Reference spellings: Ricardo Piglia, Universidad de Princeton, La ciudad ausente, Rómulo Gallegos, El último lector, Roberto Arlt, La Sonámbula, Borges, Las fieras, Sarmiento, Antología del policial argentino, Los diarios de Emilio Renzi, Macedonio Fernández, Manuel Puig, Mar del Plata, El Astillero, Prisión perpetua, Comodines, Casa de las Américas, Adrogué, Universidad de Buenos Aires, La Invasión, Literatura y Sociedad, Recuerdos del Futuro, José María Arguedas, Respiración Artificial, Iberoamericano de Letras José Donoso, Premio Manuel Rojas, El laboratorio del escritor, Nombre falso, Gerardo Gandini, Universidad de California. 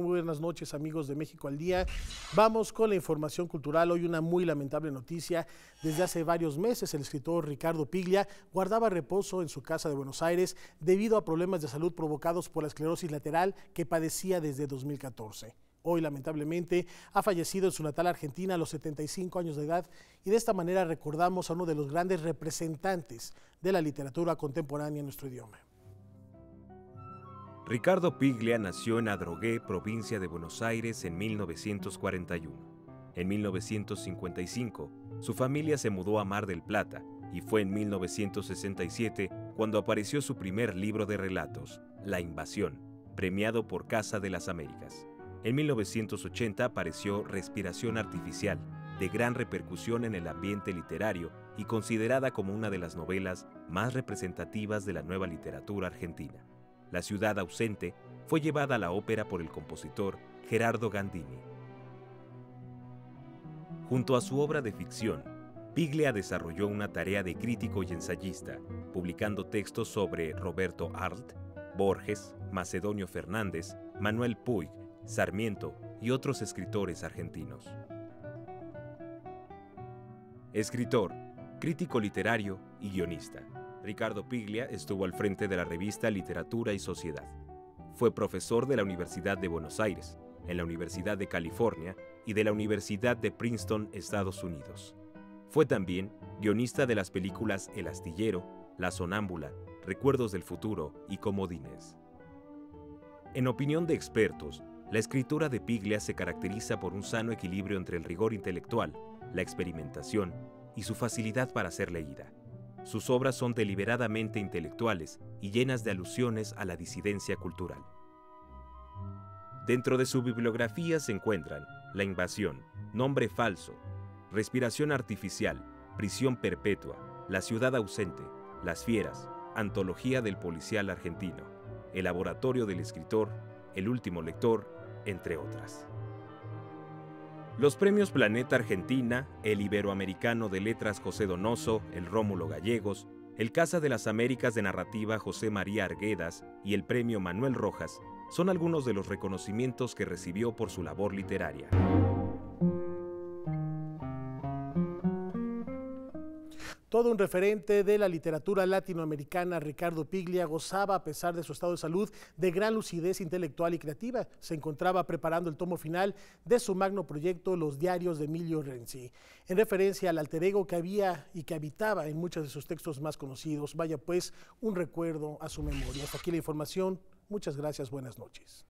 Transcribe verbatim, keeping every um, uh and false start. Muy buenas noches, amigos de México al Día. Vamos con la información cultural. Hoy una muy lamentable noticia. Desde hace varios meses el escritor Ricardo Piglia guardaba reposo en su casa de Buenos Aires debido a problemas de salud provocados por la esclerosis lateral que padecía desde dos mil catorce. Hoy, lamentablemente, ha fallecido en su natal Argentina a los setenta y cinco años de edad, y de esta manera recordamos a uno de los grandes representantes de la literatura contemporánea en nuestro idioma. Ricardo Piglia nació en Adrogué, provincia de Buenos Aires, en mil novecientos cuarenta y uno. En mil novecientos cincuenta y cinco, su familia se mudó a Mar del Plata y fue en mil novecientos sesenta y siete cuando apareció su primer libro de relatos, La Invasión, premiado por Casa de las Américas. En mil novecientos ochenta apareció Respiración Artificial, de gran repercusión en el ambiente literario y considerada como una de las novelas más representativas de la nueva literatura argentina. La ciudad ausente fue llevada a la ópera por el compositor Gerardo Gandini. Junto a su obra de ficción, Piglia desarrolló una tarea de crítico y ensayista, publicando textos sobre Roberto Arlt, Borges, Macedonio Fernández, Manuel Puig, Sarmiento y otros escritores argentinos. Escritor, crítico literario y guionista, Ricardo Piglia estuvo al frente de la revista Literatura y Sociedad. Fue profesor de la Universidad de Buenos Aires, en la Universidad de California y de la Universidad de Princeton, Estados Unidos. Fue también guionista de las películas El Astillero, La Sonámbula, Recuerdos del Futuro y Comodines. En opinión de expertos, la escritura de Piglia se caracteriza por un sano equilibrio entre el rigor intelectual, la experimentación y su facilidad para ser leída. Sus obras son deliberadamente intelectuales y llenas de alusiones a la disidencia cultural. Dentro de su bibliografía se encuentran La Invasión, Nombre Falso, Respiración Artificial, Prisión Perpetua, La Ciudad Ausente, Las Fieras, Antología del Policial Argentino, El Laboratorio del Escritor, El Último Lector, entre otras. Los premios Planeta Argentina, el Iberoamericano de Letras José Donoso, el Rómulo Gallegos, el Casa de las Américas de Narrativa José María Arguedas y el Premio Manuel Rojas son algunos de los reconocimientos que recibió por su labor literaria. Todo un referente de la literatura latinoamericana, Ricardo Piglia gozaba, a pesar de su estado de salud, de gran lucidez intelectual y creativa. Se encontraba preparando el tomo final de su magno proyecto, Los diarios de Emilio Renzi, en referencia al alter ego que había y que habitaba en muchos de sus textos más conocidos. Vaya pues, un recuerdo a su memoria. Hasta aquí la información. Muchas gracias. Buenas noches.